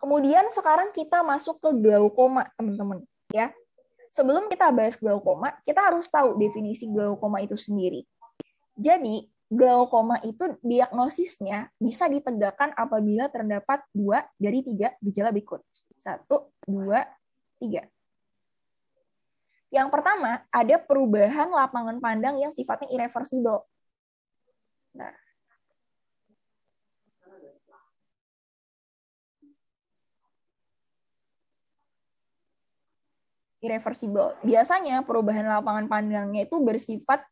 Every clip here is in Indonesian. Kemudian sekarang kita masuk ke glaukoma, teman-teman. Ya. Sebelum kita bahas glaukoma, kita harus tahu definisi glaukoma itu sendiri. Jadi, glaukoma itu diagnosisnya bisa ditegakkan apabila terdapat 2 dari 3 gejala berikut. 1, 2, 3. Yang pertama, ada perubahan lapangan pandang yang sifatnya irreversibel. Nah, irreversibel. Biasanya perubahan lapangan pandangnya itu bersifat,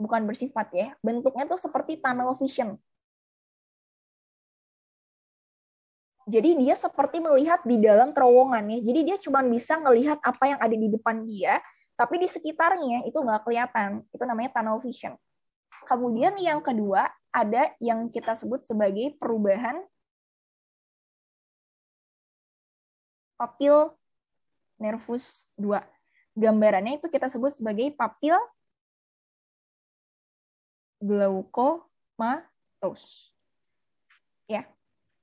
bukan bersifat ya, bentuknya tuh seperti tunnel vision. Jadi dia seperti melihat di dalam terowongan ya. Jadi dia cuma bisa ngelihat apa yang ada di depan dia, tapi di sekitarnya itu nggak kelihatan. Itu namanya tunnel vision. Kemudian yang kedua, ada yang kita sebut sebagai perubahan papil nervus 2. Gambarannya itu kita sebut sebagai papil glaukomatos. Ya.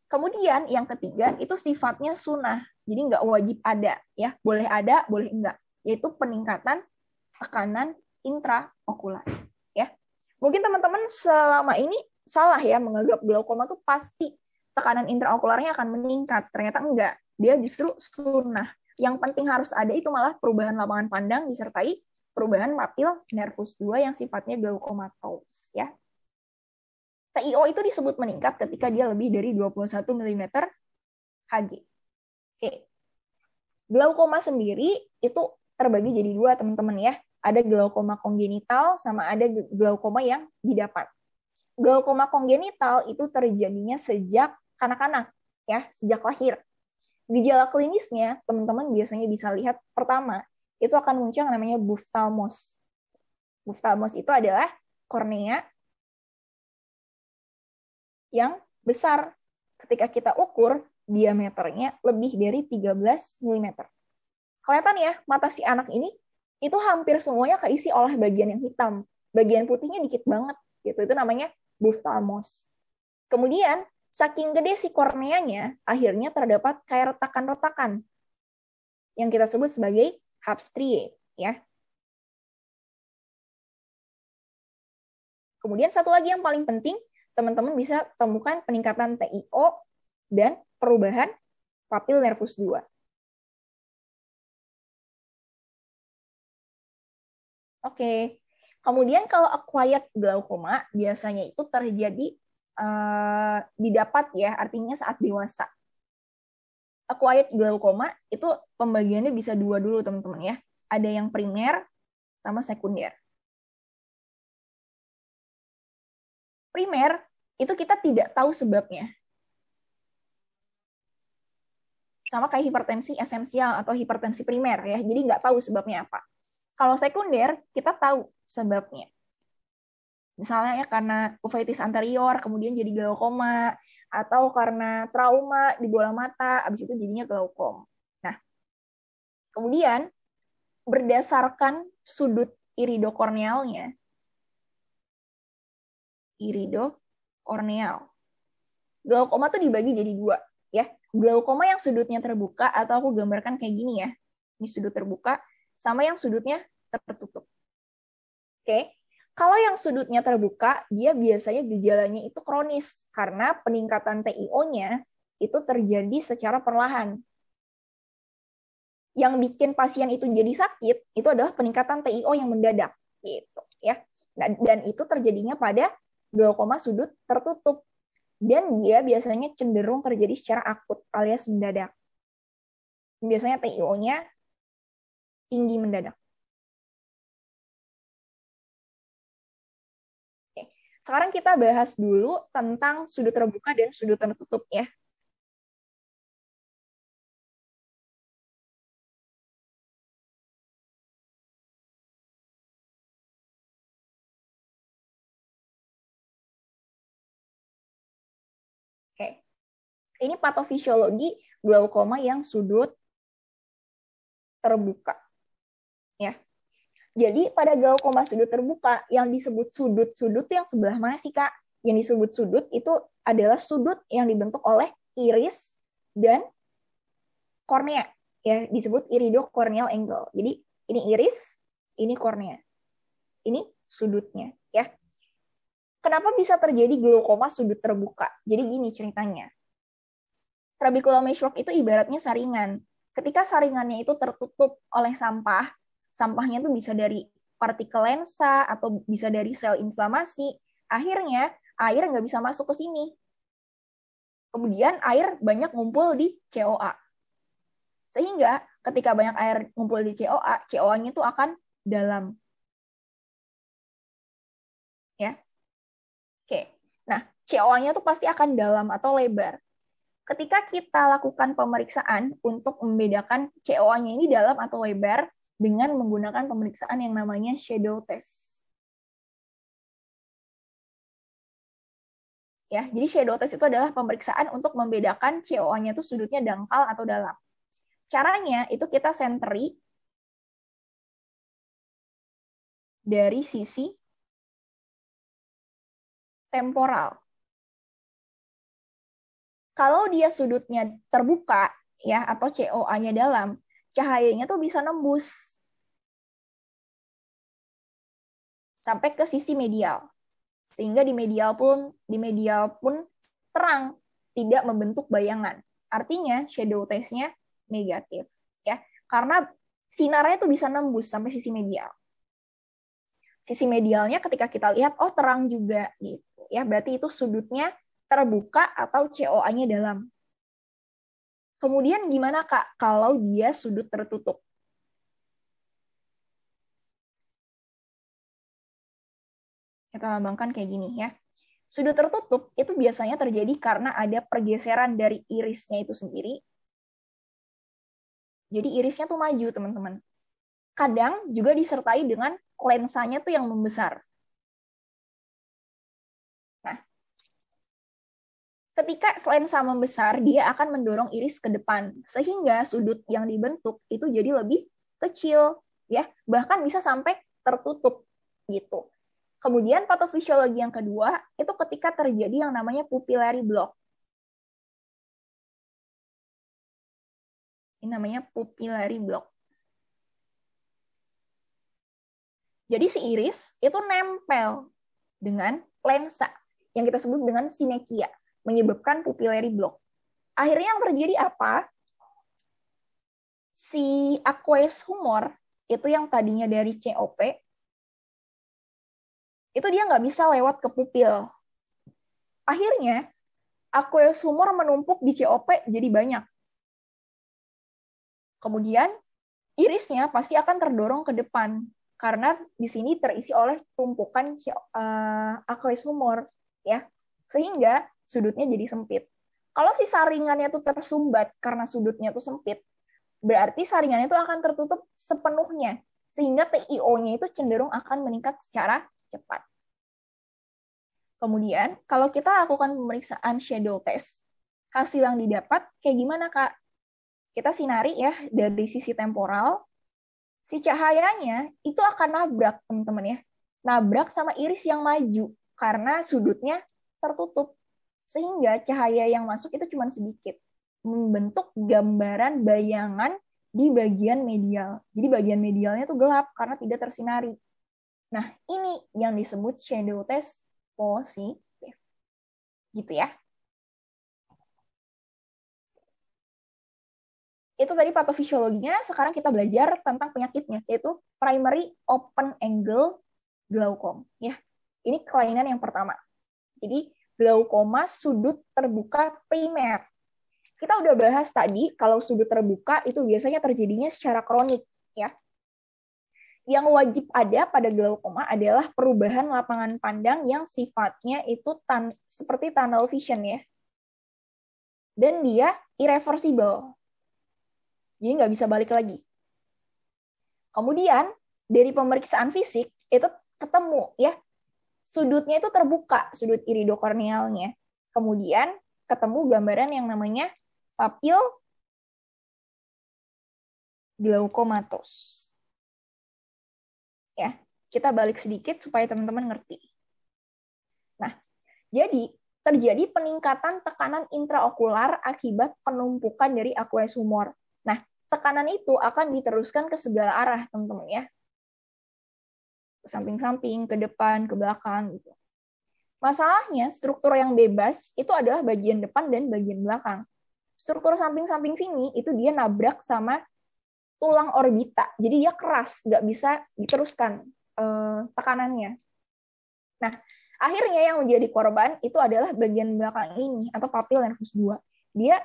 Kemudian yang ketiga itu sifatnya sunnah. Jadi nggak wajib ada, ya. Boleh ada, boleh enggak. Yaitu peningkatan tekanan intraokular, ya. Mungkin teman-teman selama ini salah ya menganggap glaukoma itu pasti tekanan intraokularnya akan meningkat. Ternyata enggak. Dia justru sunnah. Yang penting harus ada itu malah perubahan lapangan pandang disertai perubahan papil nervus 2 yang sifatnya glaukomatos. Ya. TIO itu disebut meningkat ketika dia lebih dari 21 mm Hg. Oke. Glaukoma sendiri itu terbagi jadi 2, teman-teman ya. Ada glaukoma kongenital sama ada glaukoma yang didapat. Glaukoma kongenital itu terjadinya sejak kanak-kanak, ya, sejak lahir. Gejala klinisnya, teman-teman biasanya bisa lihat pertama, itu akan muncul yang namanya buphthalmos. Buphthalmos itu adalah kornea yang besar. Ketika kita ukur, diameternya lebih dari 13 mm. Kelihatan ya, mata si anak ini itu hampir semuanya keisi oleh bagian yang hitam. Bagian putihnya dikit banget. Gitu. Itu namanya buphthalmos. Kemudian, saking gede si korneanya, akhirnya terdapat kayak retakan-retakan yang kita sebut sebagai haab striae, ya. Kemudian satu lagi yang paling penting, teman-teman bisa temukan peningkatan TIO dan perubahan papil nervus 2. Oke. Kemudian kalau acquired glaukoma biasanya itu terjadi didapat ya, artinya saat dewasa. Acquired glaukoma itu pembagiannya bisa 2 dulu teman-teman ya. Ada yang primer sama sekunder. Primer itu kita tidak tahu sebabnya. Sama kayak hipertensi esensial atau hipertensi primer ya. Jadi nggak tahu sebabnya apa. Kalau sekunder kita tahu sebabnya. Misalnya ya karena uveitis anterior, kemudian jadi glaukoma, atau karena trauma di bola mata, habis itu jadinya glaukom. Nah, kemudian berdasarkan sudut iridokornealnya, iridokorneal, glaukoma tuh dibagi jadi 2, ya. Glaukoma yang sudutnya terbuka atau aku gambarkan kayak gini ya, ini sudut terbuka, sama yang sudutnya tertutup. Oke. Kalau yang sudutnya terbuka, dia biasanya gejalanya itu kronis karena peningkatan TIO-nya itu terjadi secara perlahan. Yang bikin pasien itu jadi sakit itu adalah peningkatan TIO yang mendadak, gitu ya. Dan itu terjadinya pada glaukoma sudut tertutup dan dia biasanya cenderung terjadi secara akut alias mendadak. Biasanya TIO-nya tinggi mendadak. Sekarang kita bahas dulu tentang sudut terbuka dan sudut tertutup ya. Oke. Ini patofisiologi glaukoma yang sudut terbuka. Ya. Jadi pada glaukoma sudut terbuka, yang disebut sudut-sudut yang sebelah mana sih, Kak? Yang disebut sudut itu adalah sudut yang dibentuk oleh iris dan kornea ya, disebut iridokorneal angle. Jadi ini iris, ini kornea, ini sudutnya ya. Kenapa bisa terjadi glaukoma sudut terbuka? Jadi gini ceritanya. Trabecular meshwork itu ibaratnya saringan. Ketika saringannya itu tertutup oleh sampah, sampahnya itu bisa dari partikel lensa atau bisa dari sel inflamasi, akhirnya air nggak bisa masuk ke sini. Kemudian air banyak ngumpul di COA. Sehingga ketika banyak air ngumpul di COA, COA-nya itu akan dalam. Ya. Oke. Nah, COA-nya itu pasti akan dalam atau lebar. Ketika kita lakukan pemeriksaan untuk membedakan COA-nya ini dalam atau lebar dengan menggunakan pemeriksaan yang namanya shadow test. Ya, jadi shadow test itu adalah pemeriksaan untuk membedakan COA-nya itu sudutnya dangkal atau dalam. Caranya itu kita senteri dari sisi temporal. Kalau dia sudutnya terbuka ya atau COA-nya dalam, cahayanya tuh bisa nembus sampai ke sisi medial. Sehingga di medial pun terang, tidak membentuk bayangan. Artinya shadow test-nya negatif ya. Karena sinarnya tuh bisa nembus sampai sisi medial. Sisi medialnya ketika kita lihat oh terang juga gitu ya. Berarti itu sudutnya terbuka atau COA-nya dalam. Kemudian gimana Kak kalau dia sudut tertutup? Kita lambangkan kayak gini ya. Sudut tertutup itu biasanya terjadi karena ada pergeseran dari irisnya itu sendiri. Jadi irisnya tuh maju teman-teman. Kadang juga disertai dengan lensanya tuh yang membesar. Ketika lensa membesar, dia akan mendorong iris ke depan, sehingga sudut yang dibentuk itu jadi lebih kecil, ya, bahkan bisa sampai tertutup gitu. Kemudian patofisiologi yang kedua itu ketika terjadi yang namanya pupillary block. Ini namanya pupillary block. Jadi si iris itu nempel dengan lensa yang kita sebut dengan sinekia, menyebabkan pupillary block. Akhirnya yang terjadi apa? Si aqueous humor, itu yang tadinya dari COP, itu dia nggak bisa lewat ke pupil. Akhirnya, aqueous humor menumpuk di COP jadi banyak. Kemudian, irisnya pasti akan terdorong ke depan, karena di sini terisi oleh tumpukan aqueous humor. Ya. Sehingga, sudutnya jadi sempit. Kalau si saringannya itu tersumbat karena sudutnya itu sempit, berarti saringannya itu akan tertutup sepenuhnya, sehingga TIO-nya itu cenderung akan meningkat secara cepat. Kemudian, kalau kita lakukan pemeriksaan shadow test, hasil yang didapat kayak gimana, Kak? Kita sinari ya dari sisi temporal, si cahayanya itu akan nabrak, teman-teman ya. Nabrak sama iris yang maju, karena sudutnya tertutup. Sehingga cahaya yang masuk itu cuma sedikit, membentuk gambaran bayangan di bagian medial. Jadi bagian medialnya tuh gelap karena tidak tersinari. Nah, ini yang disebut shadow test positif. Gitu ya. Itu tadi patofisiologinya, sekarang kita belajar tentang penyakitnya, yaitu primary open angle glaucoma. Ya, ini kelainan yang pertama. Jadi, glaukoma sudut terbuka primer. Kita udah bahas tadi kalau sudut terbuka itu biasanya terjadinya secara kronik ya. Yang wajib ada pada glaukoma adalah perubahan lapangan pandang yang sifatnya itu seperti tunnel vision ya. Dan dia irreversibel. Jadi nggak bisa balik lagi. Kemudian dari pemeriksaan fisik itu ketemu ya. Sudutnya itu terbuka, sudut iridokornealnya. Kemudian ketemu gambaran yang namanya papil glaukomatos. Ya, kita balik sedikit supaya teman-teman ngerti. Nah, jadi terjadi peningkatan tekanan intraokular akibat penumpukan dari aqueous humor. Nah, tekanan itu akan diteruskan ke segala arah, teman-teman ya. Ke samping-samping, ke depan, ke belakang gitu. Masalahnya, struktur yang bebas itu adalah bagian depan dan bagian belakang. Struktur samping-samping sini itu dia nabrak sama tulang orbita. Jadi dia keras, nggak bisa diteruskan tekanannya. Nah, akhirnya yang menjadi korban itu adalah bagian belakang ini, atau papil nervus 2. Dia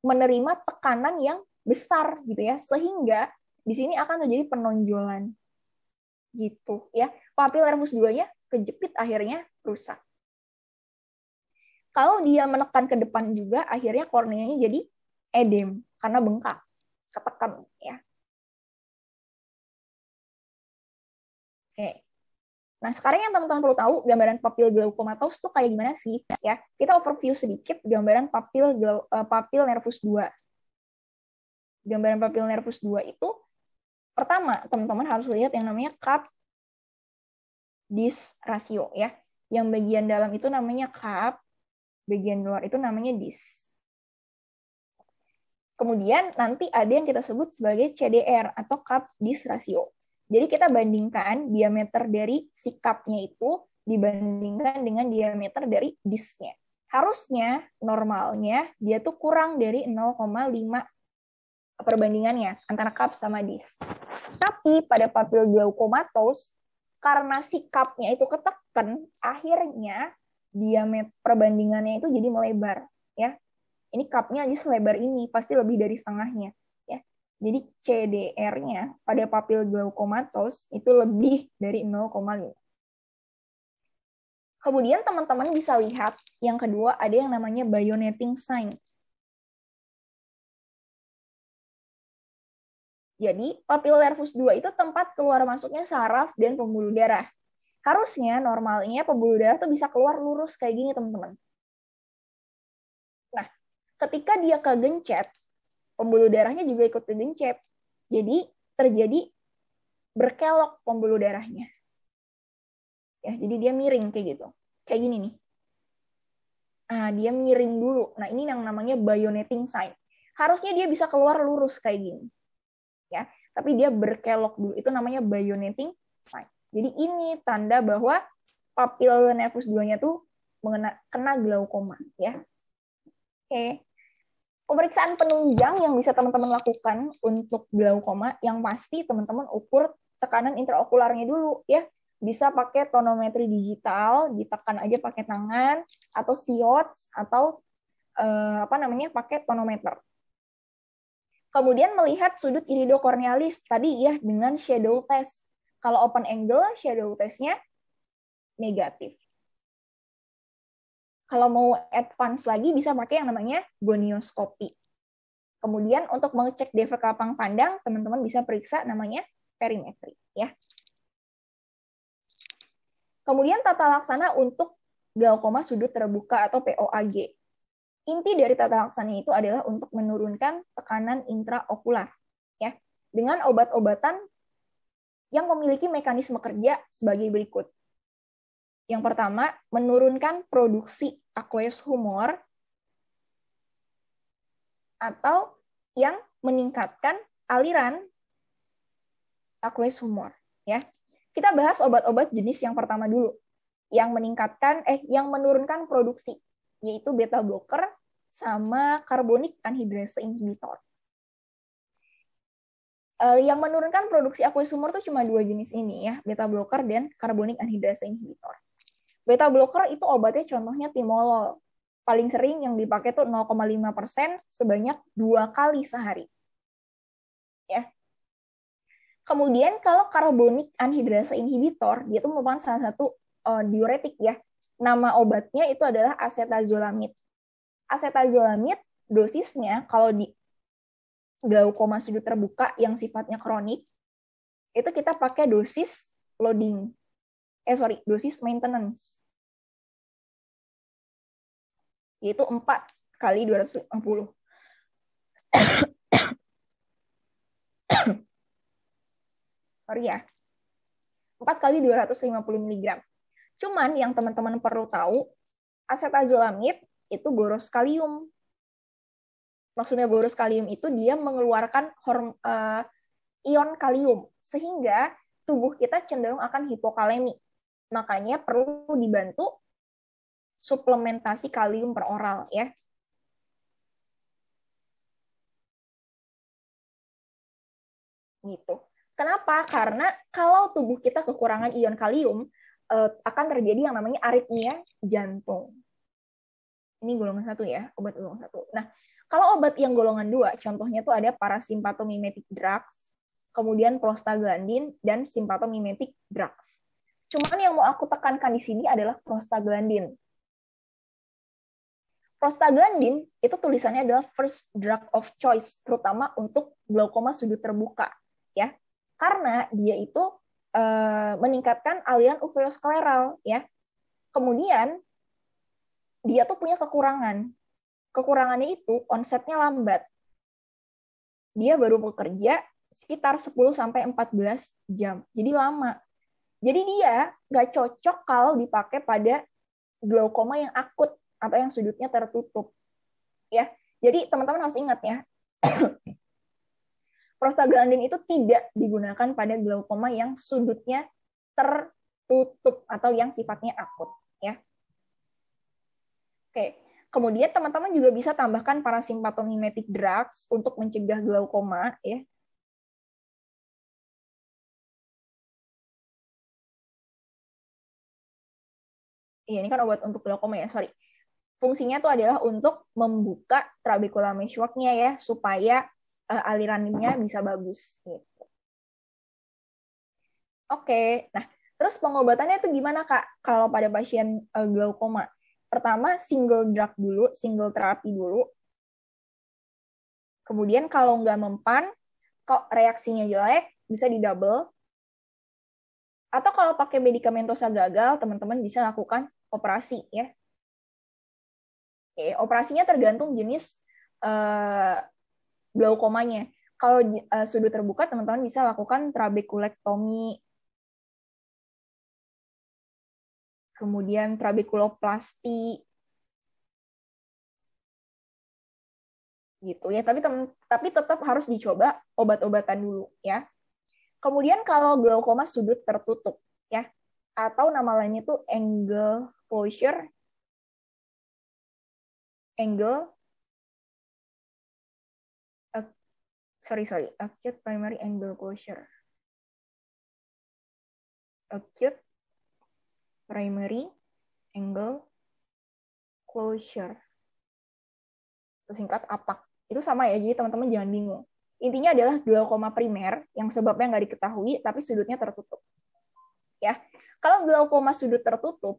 menerima tekanan yang besar, gitu ya, sehingga di sini akan terjadi penonjolan. Gitu ya, papil nervus 2-nya kejepit akhirnya rusak. Kalau dia menekan ke depan juga, akhirnya korneanya jadi edem, karena bengkak, ketekan ya. Oke. Nah, sekarang yang teman-teman perlu tahu gambaran papil glaukomatos itu kayak gimana sih ya? Kita overview sedikit gambaran papil nervus 2. Gambaran papil nervus 2 itu pertama, teman-teman harus lihat yang namanya cup dish ratio ya. Yang bagian dalam itu namanya cup, bagian luar itu namanya dish. Kemudian nanti ada yang kita sebut sebagai CDR atau cup dish ratio. Jadi kita bandingkan diameter dari si cup-nya itu dibandingkan dengan diameter dari dish-nya. Harusnya normalnya dia tuh kurang dari 0,5 perbandingannya antara cup sama dish. Tapi pada papil glaukomatos, karena si cup-nya itu ketekan, akhirnya diameter perbandingannya itu jadi melebar. Ya, ini cup-nya aja selebar ini, pasti lebih dari setengahnya. Jadi CDR-nya pada papil glaukomatos itu lebih dari 0,5. Kemudian teman-teman bisa lihat yang kedua ada yang namanya bayoneting sign. Jadi papil nervus 2 itu tempat keluar masuknya saraf dan pembuluh darah. Harusnya normalnya pembuluh darah tuh bisa keluar lurus kayak gini, teman-teman. Nah, ketika dia kegencet, pembuluh darahnya juga ikut tergencet. Jadi terjadi berkelok pembuluh darahnya. Ya, jadi dia miring kayak gitu. Kayak gini nih. Nah, dia miring dulu. Nah, ini yang namanya bayoneting sign. Harusnya dia bisa keluar lurus kayak gini. Ya, tapi dia berkelok dulu. Itu namanya bayoneting sign. Jadi ini tanda bahwa papil nervus 2-nya tuh kena glaukoma, ya. Oke. Pemeriksaan penunjang yang bisa teman-teman lakukan untuk glaukoma, yang pasti teman-teman ukur tekanan intraokularnya dulu ya. Bisa pakai tonometri digital, ditekan aja pakai tangan atau siots atau pakai tonometer. Kemudian melihat sudut iridokornealis tadi ya dengan shadow test. Kalau open angle shadow test-nya negatif. Kalau mau advance lagi bisa pakai yang namanya gonioskopi. Kemudian untuk mengecek defek lapang pandang, teman-teman bisa periksa namanya perimetri ya. Kemudian tata laksana untuk glaukoma sudut terbuka atau POAG. Inti dari tata laksana itu adalah untuk menurunkan tekanan intraokular ya dengan obat-obatan yang memiliki mekanisme kerja sebagai berikut. Yang pertama, menurunkan produksi aqueous humor atau yang meningkatkan aliran aqueous humor ya. Kita bahas obat-obat jenis yang pertama dulu. Yang menurunkan produksi yaitu beta-blocker sama karbonik anhidrase inhibitor. Yang menurunkan produksi aqueous humor itu cuma dua jenis ini ya, beta-blocker dan karbonik anhidrase inhibitor. Beta blocker itu obatnya contohnya timolol. Paling sering yang dipakai tuh 0,5% sebanyak 2 kali sehari. Ya. Kemudian kalau karbonik anhidrase inhibitor, dia itu merupakan salah satu diuretik ya. Nama obatnya itu adalah acetazolamide. Acetazolamide dosisnya kalau di glaukoma sudut terbuka yang sifatnya kronik, itu kita pakai dosis loading. Dosis maintenance. Yaitu 4 × 250. Sorry ya. 4 × 250 mg. Cuman yang teman-teman perlu tahu, acetazolamide itu boros kalium. maksudnya borus kalium itu dia mengeluarkan ion kalium, sehingga tubuh kita cenderung akan hipokalemi. Makanya perlu dibantu suplementasi kalium peroral ya. Gitu. Kenapa? Karena kalau tubuh kita kekurangan ion kalium, akan terjadi yang namanya aritmia jantung. Ini golongan 1 ya, obat golongan 1. Nah, kalau obat yang golongan 2, contohnya tuh ada parasympathomimetic drugs, kemudian prostaglandin, dan sympathomimetic drugs. Cuman yang mau aku tekankan di sini adalah prostaglandin. Prostaglandin itu tulisannya adalah first drug of choice, terutama untuk glaukoma sudut terbuka, ya, karena dia itu meningkatkan aliran uveoskleral, ya. Kemudian dia tuh punya kekurangan. Kekurangannya itu onsetnya lambat. Dia baru bekerja sekitar 10-14 jam. Jadi lama. Jadi dia nggak cocok kalau dipakai pada glaukoma yang akut atau yang sudutnya tertutup. Ya. Jadi teman-teman harus ingat ya. Prostaglandin itu tidak digunakan pada glaukoma yang sudutnya tertutup atau yang sifatnya akut, ya. Oke, kemudian teman-teman juga bisa tambahkan parasympathomimetic drugs untuk mencegah glaukoma, ya. Iya, ini kan obat untuk glaukoma ya, sorry. Fungsinya itu adalah untuk membuka trabecular meshwork-nya ya, supaya alirannya bisa bagus. Gitu. Oke, nah terus pengobatannya itu gimana Kak? Kalau pada pasien glaukoma? Pertama, single drug dulu, single terapi dulu. Kemudian kalau nggak mempan, kok reaksinya jelek, bisa di-double. Atau kalau pakai medikamentosa gagal, teman-teman bisa lakukan operasi. Ya. Oke, operasinya tergantung jenis glaukomanya. Kalau sudut terbuka, teman-teman bisa lakukan trabekulektomi, kemudian trabekuloplasti, gitu ya. Tapi tetap harus dicoba obat-obatan dulu ya. Kemudian kalau glaukoma sudut tertutup ya, atau nama lainnya itu angle closure, acute primary angle closure, acute primary angle closure. Singkat APAC. Itu sama ya, jadi teman-teman jangan bingung. Intinya adalah glaukoma primer yang sebabnya nggak diketahui tapi sudutnya tertutup. Ya. Kalau glaukoma sudut tertutup,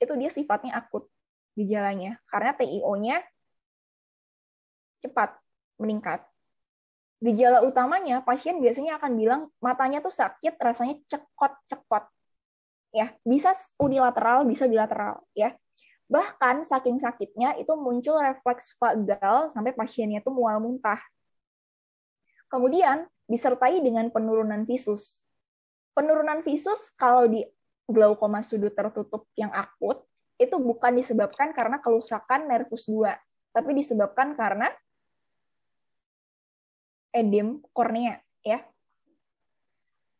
itu dia sifatnya akut gejalanya karena TIO-nya cepat meningkat. Gejala utamanya pasien biasanya akan bilang matanya tuh sakit, rasanya cekot-cekot. Ya, bisa unilateral, bisa bilateral, ya. Bahkan saking sakitnya itu muncul refleks vagal sampai pasiennya itu mual muntah. Kemudian disertai dengan penurunan visus. Penurunan visus kalau di glaukoma sudut tertutup yang akut itu bukan disebabkan karena kerusakan nervus 2, tapi disebabkan karena edem kornea, ya.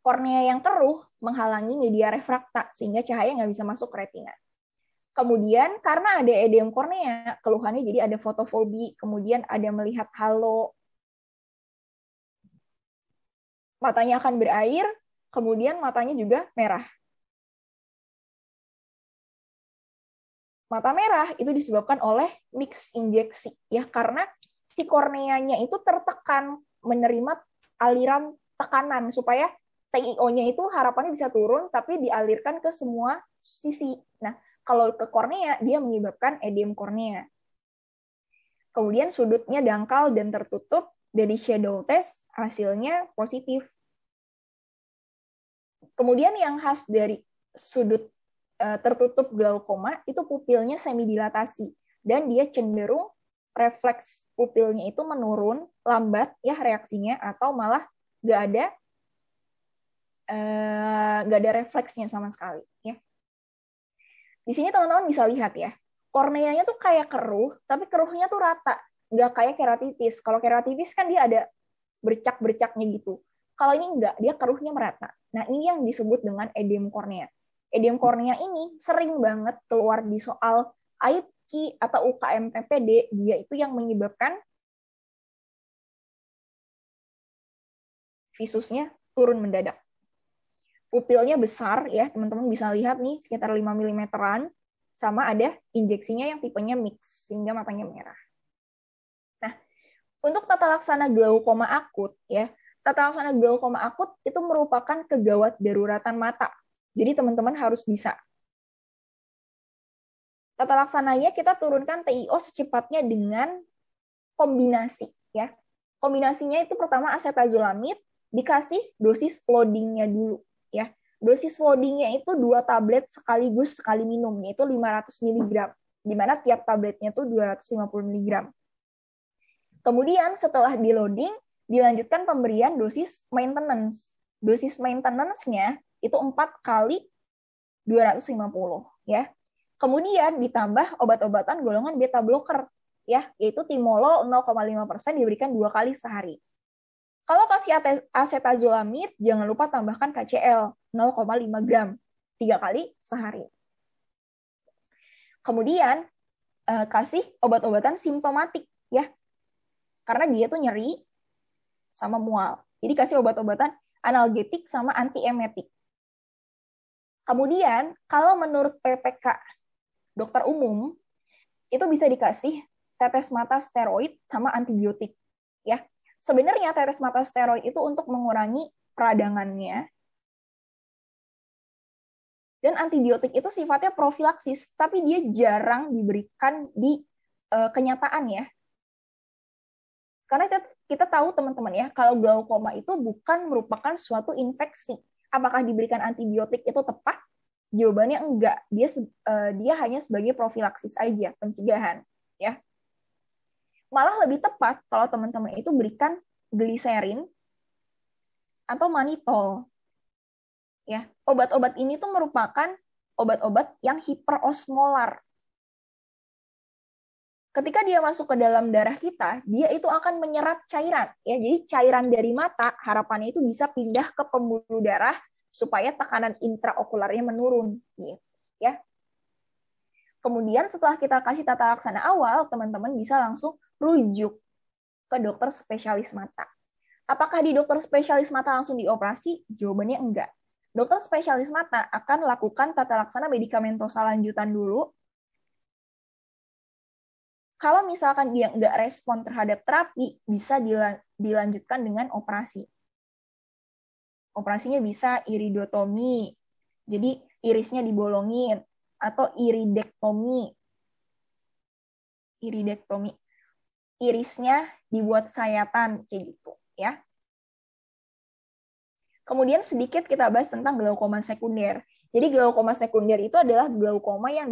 Kornea yang keruh menghalangi media refrakta sehingga cahaya nggak bisa masuk ke retina. Kemudian karena ada edem kornea, keluhannya jadi ada fotofobi, kemudian ada melihat halo, matanya akan berair, kemudian matanya juga merah. Mata merah itu disebabkan oleh mix injeksi, ya, karena si korneanya itu tertekan menerima aliran tekanan supaya TIO-nya itu harapannya bisa turun, tapi dialirkan ke semua sisi. Nah, kalau ke kornea, dia menyebabkan edem kornea. Kemudian sudutnya dangkal dan tertutup, dari shadow test hasilnya positif. Kemudian yang khas dari sudut tertutup glaukoma, itu pupilnya semidilatasi, dan dia cenderung refleks pupilnya itu menurun, lambat ya reaksinya, atau malah nggak ada refleksnya sama sekali. Ya. Di sini teman-teman bisa lihat ya, korneanya tuh kayak keruh, tapi keruhnya tuh rata. nggak kayak keratitis. Kalau keratitis kan dia ada bercak-bercaknya gitu. Kalau ini nggak, dia keruhnya merata. Nah, ini yang disebut dengan edem kornea. Edem kornea ini sering banget keluar di soal AIPKI atau UKMPPD. Dia itu yang menyebabkan visusnya turun mendadak. Pupilnya besar, ya teman-teman bisa lihat nih, sekitar 5 mm-an, sama ada injeksinya yang tipenya mix, sehingga matanya merah. Nah, untuk tata laksana glaukoma akut, ya, tata laksana glaukoma akut itu merupakan kegawat daruratan mata. Jadi teman-teman harus bisa. Tata laksananya kita turunkan TIO secepatnya dengan kombinasi, ya. Kombinasinya itu pertama acetazolamide, dikasih dosis loadingnya dulu, ya. Dosis loadingnya itu 2 tablet sekaligus sekali minum, yaitu 500 mg, di mana tiap tabletnya itu 250 mg. Kemudian setelah di loading, dilanjutkan pemberian dosis maintenance. Dosis maintenance-nya itu 4 kali 250, ya. Kemudian ditambah obat-obatan golongan beta-blocker, ya, yaitu timolol 0,5% diberikan 2 kali sehari. Kalau kasih acetazolamide, jangan lupa tambahkan KCL 0,5 gram 3 kali sehari. Kemudian kasih obat-obatan simptomatik, ya, karena dia tuh nyeri sama mual. Jadi kasih obat-obatan analgetik sama antiemetik. Kemudian kalau menurut PPK dokter umum itu bisa dikasih tetes mata steroid sama antibiotik, ya. Sebenarnya tetes mata steroid itu untuk mengurangi peradangannya. Dan antibiotik itu sifatnya profilaksis, tapi dia jarang diberikan di kenyataan, ya. Karena kita tahu teman-teman ya, kalau glaukoma itu bukan merupakan suatu infeksi. Apakah diberikan antibiotik itu tepat? Jawabannya enggak. Dia hanya sebagai profilaksis aja, pencegahan, ya. Malah lebih tepat kalau teman-teman itu berikan gliserin atau manitol. Ya, obat-obat ini tuh merupakan obat-obat yang hiperosmolar. Ketika dia masuk ke dalam darah kita, dia itu akan menyerap cairan. Ya, jadi cairan dari mata harapannya itu bisa pindah ke pembuluh darah supaya tekanan intraokularnya menurun. Ya. Kemudian setelah kita kasih tata laksana awal, teman-teman bisa langsung rujuk ke dokter spesialis mata. Apakah di dokter spesialis mata langsung dioperasi? Jawabannya enggak. Dokter spesialis mata akan lakukan tata laksana medikamentosa lanjutan dulu. Kalau misalkan dia enggak respon terhadap terapi, bisa dilanjutkan dengan operasi. Operasinya bisa iridotomi, jadi irisnya dibolongin, atau iridektomi. Iridektomi. Irisnya dibuat sayatan kayak gitu, ya. Kemudian sedikit kita bahas tentang glaukoma sekunder. Jadi glaukoma sekunder itu adalah glaukoma yang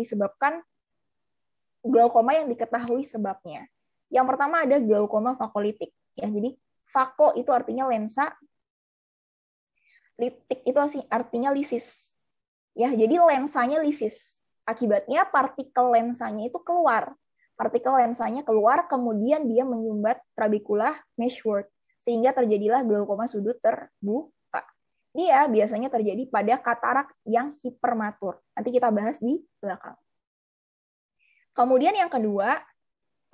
diketahui sebabnya. Yang pertama ada glaukoma fakolitik, ya. Jadi fako itu artinya lensa. Litik itu artinya lisis. Ya, jadi lensanya lisis. Akibatnya partikel lensanya itu keluar. Partikel lensanya keluar, kemudian dia menyumbat trabecular meshwork, sehingga terjadilah glaukoma sudut terbuka. Dia biasanya terjadi pada katarak yang hipermatur. Nanti kita bahas di belakang. Kemudian yang kedua,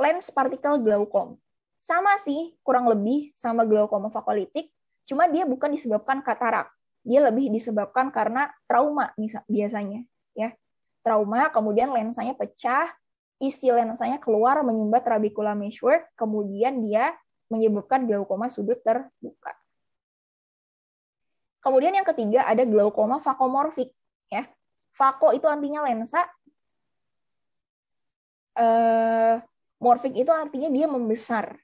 lens partikel glaukom. Sama sih, kurang lebih sama glaukoma fakolitik, cuma dia bukan disebabkan katarak. Dia lebih disebabkan karena trauma biasanya, ya. Trauma, kemudian lensanya pecah, isi lensanya keluar menyumbat trabecular meshwork, kemudian dia menyebabkan glaukoma sudut terbuka. Kemudian yang ketiga ada glaukoma fakomorfik, ya. Fako itu artinya lensa, morfik itu artinya dia membesar.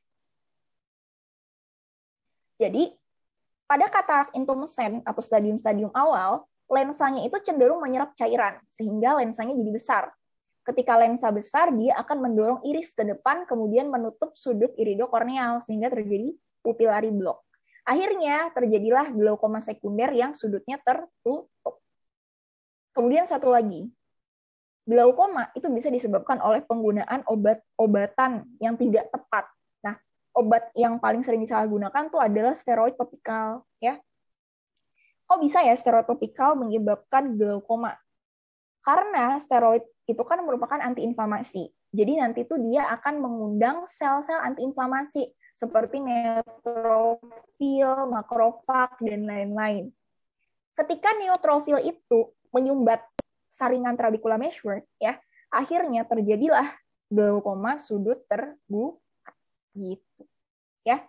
Jadi pada katarak intumescent atau stadium-stadium awal, lensanya itu cenderung menyerap cairan, sehingga lensanya jadi besar. Ketika lensa besar, dia akan mendorong iris ke depan, kemudian menutup sudut iridokorneal, sehingga terjadi pupillary block. Akhirnya, terjadilah glaukoma sekunder yang sudutnya tertutup. Kemudian satu lagi, glaukoma itu bisa disebabkan oleh penggunaan obat-obatan yang tidak tepat. Nah, obat yang paling sering disalahgunakan tuh adalah steroid topikal, ya. Kok bisa ya steroid topikal menyebabkan glaukoma? Karena steroid itu kan merupakan antiinflamasi. Jadi nanti tuh dia akan mengundang sel-sel antiinflamasi seperti neutrofil, makrofag, dan lain-lain. Ketika neutrofil itu menyumbat saringan trabecular meshwork, ya, akhirnya terjadilah glaukoma sudut terbuka, gitu, ya.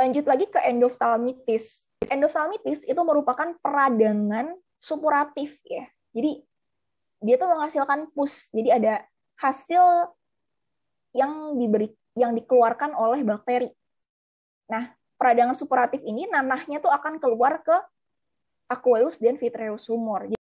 Lanjut lagi ke endophthalmitis. Endophthalmitis itu merupakan peradangan suppuratif, ya. Jadi dia tuh menghasilkan pus. Jadi ada hasil yang dikeluarkan oleh bakteri. Nah, peradangan suppuratif ini nanahnya tuh akan keluar ke aqueous dan vitreous humor.